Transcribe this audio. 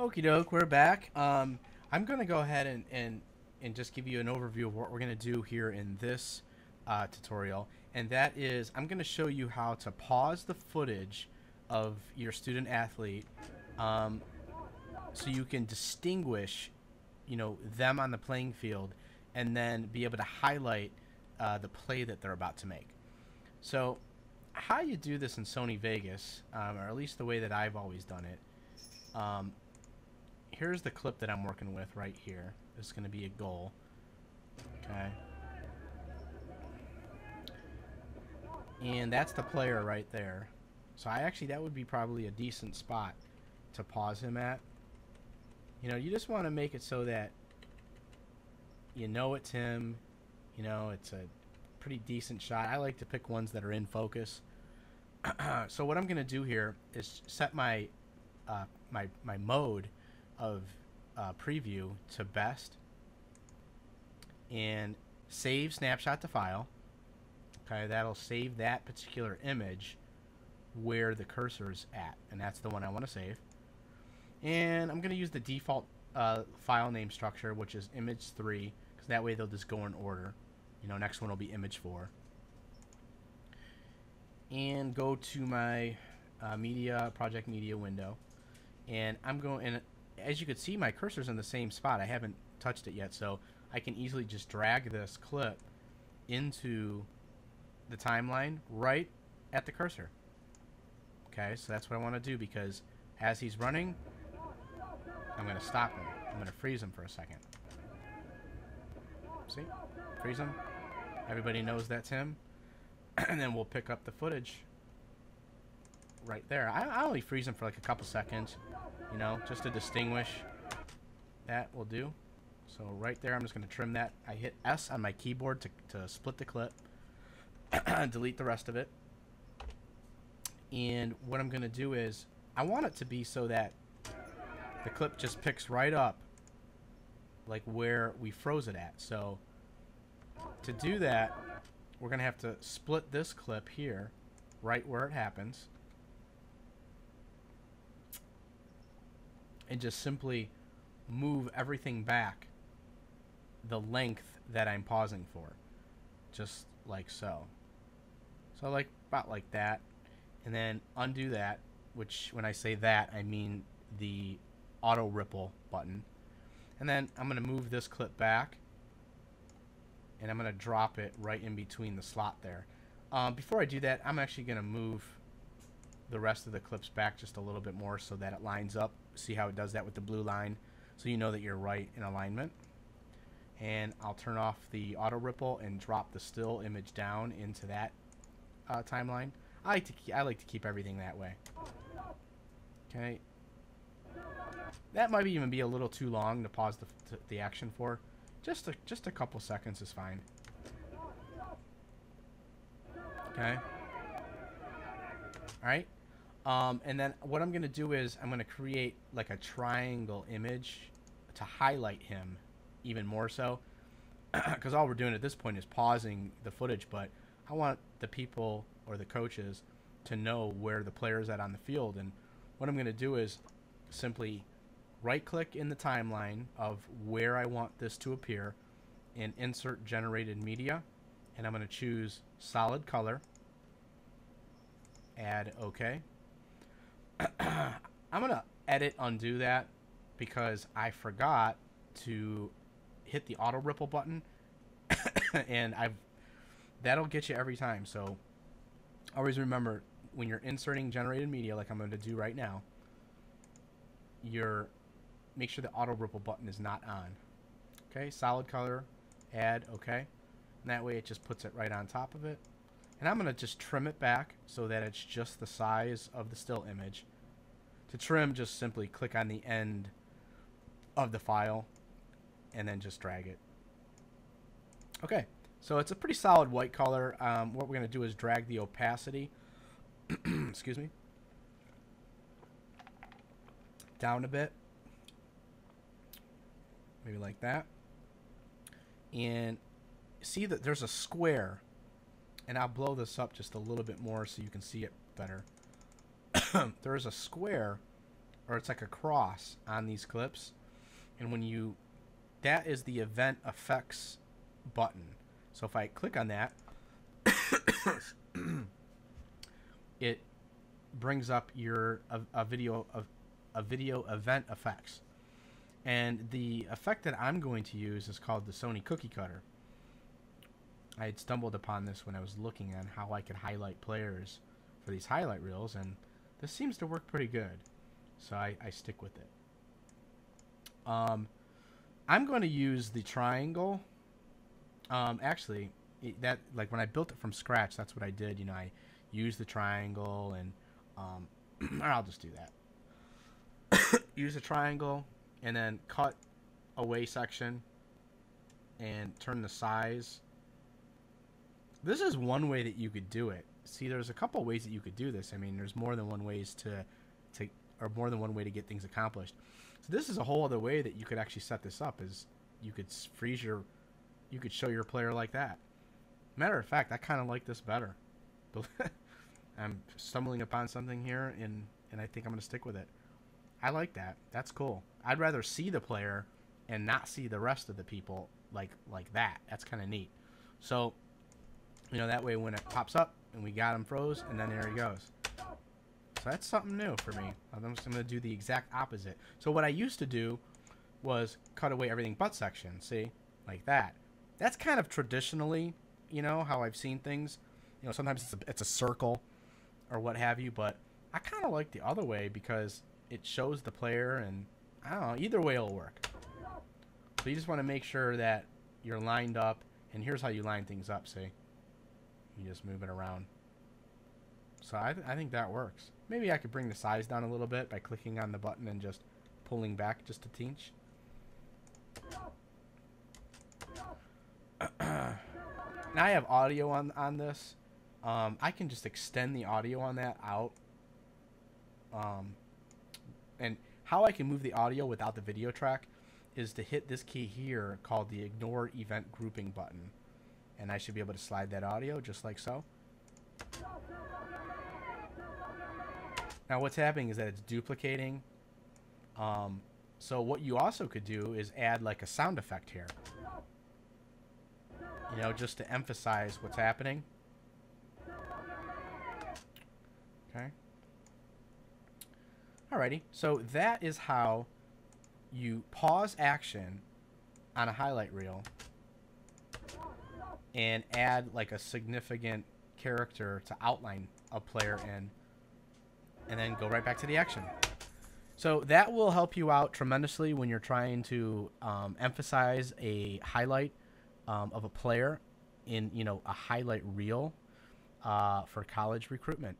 Okie doke, we're back. I'm going to go ahead and just give you an overview of what we're going to do here in this tutorial, and that is I'm going to show you how to pause the footage of your student athlete so you can distinguish, you know, them on the playing field and then be able to highlight the play that they're about to make. So how you do this in Sony Vegas, or at least the way that I've always done it, here's the clip that I'm working with right here. This is going to be a goal. Okay. And that's the player right there. So I actually, that would be probably a decent spot to pause him at. You know, you just want to make it so that you know it's him. You know, it's a pretty decent shot. I like to pick ones that are in focus. So what I'm going to do here is set my my mode of preview to best and save snapshot to file. Okay, that'll save that particular image where the cursor's at, and that's the one I want to save. And I'm going to use the default file name structure, which is image 3, because that way they'll just go in order. You know, next one will be image 4. And go to my media, project media window, and I'm going, and as you can see, my cursor's in the same spot. I haven't touched it yet, so I can easily just drag this clip into the timeline right at the cursor. Okay, so that's what I want to do, because as he's running, I'm going to stop him. I'm going to freeze him for a second. See? Freeze him. Everybody knows that's him. And then we'll pick up the footage right there. I only freeze him for like a couple seconds, you know, just to distinguish. That will do. So right there, I'm just going to trim that. I hit S on my keyboard to split the clip. Delete the rest of it. And what I'm going to do is I want it to be so that the clip just picks right up like where we froze it at. So to do that, we're going to have to split this clip here right where it happens and just simply move everything back the length that I'm pausing for, just like so. So like about like that, and then undo that, which when I say that, I mean the auto ripple button. And then I'm going to move this clip back, and I'm going to drop it right in between the slot there. Before I do that, I'm actually going to move the rest of the clips back just a little bit more so that it lines up. See how it does that with the blue line, so you know that you're right in alignment. And I'll turn off the auto ripple and drop the still image down into that timeline. I like to keep everything that way. Okay, that might even be a little too long to pause the action for. Just a couple seconds is fine. Okay. All right. And then what I'm going to do is I'm going to create like a triangle image to highlight him even more so, because all we're doing at this point is pausing the footage, but I want the people or the coaches to know where the player is at on the field. And what I'm going to do is simply right click in the timeline of where I want this to appear and insert generated media, and I'm going to choose solid color, add OK. I'm going to edit undo that because I forgot to hit the auto ripple button, and that'll get you every time. So always remember, when you're inserting generated media like I'm going to do right now, make sure the auto ripple button is not on. Okay, solid color, add OK, and that way it just puts it right on top of it. And I'm going to just trim it back so that it's just the size of the still image. To trim, just simply click on the end of the file and then just drag it. Okay, so it's a pretty solid white color. What we're going to do is drag the opacity excuse me, down a bit, maybe like that. And see that there's a square, and I'll blow this up just a little bit more so you can see it better. There is a square or it's like a cross on these clips. And when you, that is the event effects button. So if I click on that, it brings up your a video event effects. And the effect that I'm going to use is called the Sony Cookie Cutter. I had stumbled upon this when I was looking at how I could highlight players for these highlight reels, and this seems to work pretty good, so I stick with it. I'm going to use the triangle. Actually, that, like, when I built it from scratch, that's what I did. You know, I used the triangle, and I'll just do that. Use the triangle, and then cut away section, and turn the size. This is one way that you could do it. See, there's a couple ways that you could do this. I mean, there's more than one ways to or more than one way to get things accomplished. So this is a whole other way that you could actually set this up, is you could freeze your, you could show your player like that. Matter of fact, I kind of like this better. I'm stumbling upon something here, and I think I'm going to stick with it. I like that. That's cool. I'd rather see the player and not see the rest of the people like that. That's kind of neat. So, you know, that way when it pops up and we got him froze, and then there he goes. So that's something new for me. I'm just going to do the exact opposite. So what I used to do was cut away everything but section, see? Like that. That's kind of traditionally, you know, how I've seen things. You know, sometimes it's a circle or what have you, but I kind of like the other way because it shows the player, and I don't know, either way it'll work. So you just want to make sure that you're lined up, and here's how you line things up, see? You just move it around. So I think that works. Maybe I could bring the size down a little bit by clicking on the button and just pulling back just a teach. Now I have audio on this. I can just extend the audio on that out. And how I can move the audio without the video track is to hit this key here called the Ignore Event Grouping button. And I should be able to slide that audio just like so. Now what's happening is that it's duplicating. So what you also could do is add like a sound effect here. You know, just to emphasize what's happening. Okay. Alrighty. So that is how you pause action on a highlight reel and add like a significant character to outline a player in, and then go right back to the action. So that will help you out tremendously when you're trying to emphasize a highlight of a player in, you know, a highlight reel for college recruitment.